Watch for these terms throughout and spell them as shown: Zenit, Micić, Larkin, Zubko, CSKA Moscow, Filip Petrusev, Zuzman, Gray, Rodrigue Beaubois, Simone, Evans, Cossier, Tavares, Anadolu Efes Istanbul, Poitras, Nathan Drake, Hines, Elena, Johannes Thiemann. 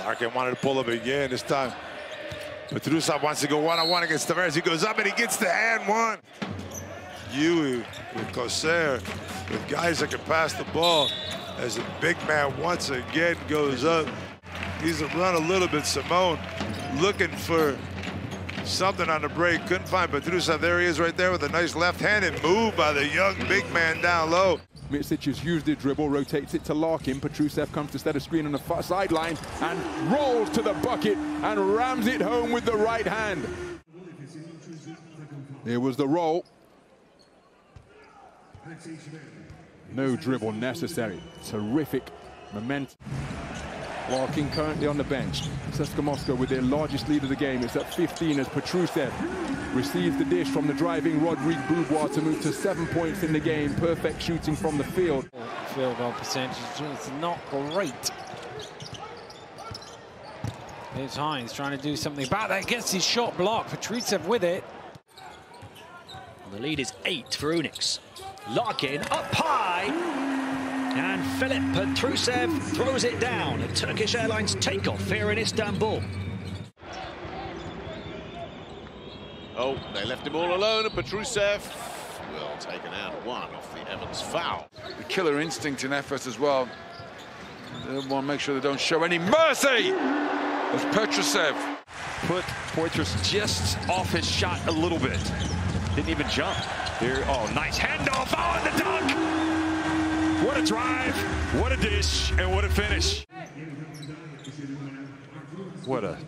Larkin wanted to pull up again this time. Petrusev wants to go one-on-one against Tavares. He goes up and he gets the hand one. Yui with Cossier, with guys that can pass the ball, as the big man once again goes up. He's run a little bit. Simone looking for something on the break. Couldn't find Petrusev. There he is right there with a nice left-handed move by the young big man down low. Micić has used the dribble, rotates it to Larkin. Petrusev comes to set a screen on the far sideline and rolls to the bucket and rams it home with the right hand. Here was the roll. No dribble necessary. Terrific momentum. Larkin currently on the bench. CSKA Moscow with their largest lead of the game. It's at 15 as Petrusev receives the dish from the driving Rodrigue Beaubois to move to 7 points in the game. Perfect shooting from the field. Field goal percentage is not great. There's Hines trying to do something about that. Gets his shot blocked. Petrusev with it. Well, the lead is 8 for Unix. Larkin up high. And Filip Petrusev throws it down. A Turkish Airlines takeoff here in Istanbul. Oh, they left him all alone, and Petrusev will take an out one off the Evans foul. The killer instinct in Efes as well. They want to make sure they don't show any mercy. As Petrusev put Poitras just off his shot a little bit. Didn't even jump. Here, oh, nice handoff. Oh, and the dunk. What a drive, what a dish, and what a finish. What a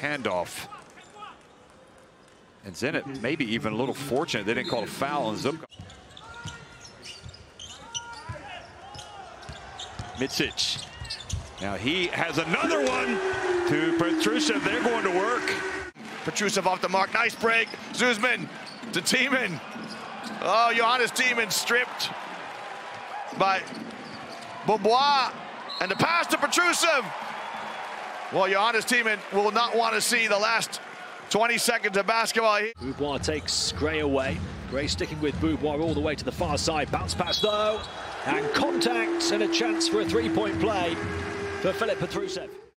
handoff. And Zenit maybe even a little fortunate. They didn't call a foul on Zubko. Micić. Now he has another one to Petrusev. They're going to work. Petrusev off the mark. Nice break. Zuzman to Thiemann. Oh, Johannes Thiemann stripped by Beaubois, and the pass to Petrusev. Well, Johannes Thiemann will not want to see the last 20 seconds of basketball here. Beaubois takes Gray away. Gray sticking with Beaubois all the way to the far side. Bounce pass though, and contact, and a chance for a 3-point play for Filip Petrusev.